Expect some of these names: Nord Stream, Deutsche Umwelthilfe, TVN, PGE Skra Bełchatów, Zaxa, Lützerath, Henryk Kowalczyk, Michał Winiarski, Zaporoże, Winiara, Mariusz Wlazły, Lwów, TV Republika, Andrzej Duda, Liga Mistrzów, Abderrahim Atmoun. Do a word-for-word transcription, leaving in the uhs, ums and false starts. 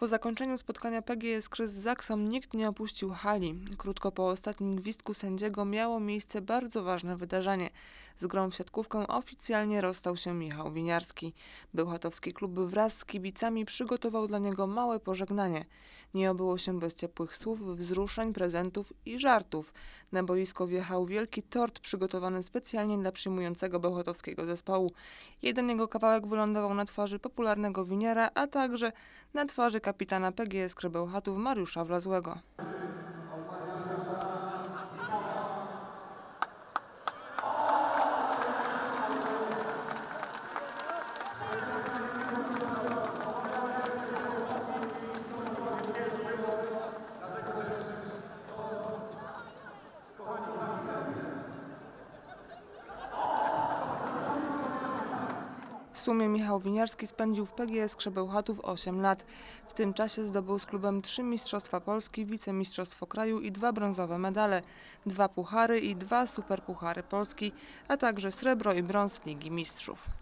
Po zakończeniu spotkania P G E Skry z Zaxą nikt nie opuścił hali. Krótko po ostatnim gwizdku sędziego miało miejsce bardzo ważne wydarzenie. Z grą w siatkówkę oficjalnie rozstał się Michał Winiarski. Bełchatowski klub wraz z kibicami przygotował dla niego małe pożegnanie. Nie obyło się bez ciepłych słów, wzruszeń, prezentów i żartów. Na boisko wjechał wielki tort przygotowany specjalnie dla przyjmującego bełchatowskiego zespołu. Jeden jego kawałek wylądował na twarzy popularnego Winiara, a także na twarzy kapitana P G E Skry Bełchatów Mariusza Wlazłego. W sumie Michał Winiarski spędził w P G E Skrze Bełchatów osiem lat. W tym czasie zdobył z klubem trzy Mistrzostwa Polski, Wicemistrzostwo Kraju i dwa brązowe medale, dwa puchary i dwa superpuchary Polski, a także srebro i brąz Ligi Mistrzów.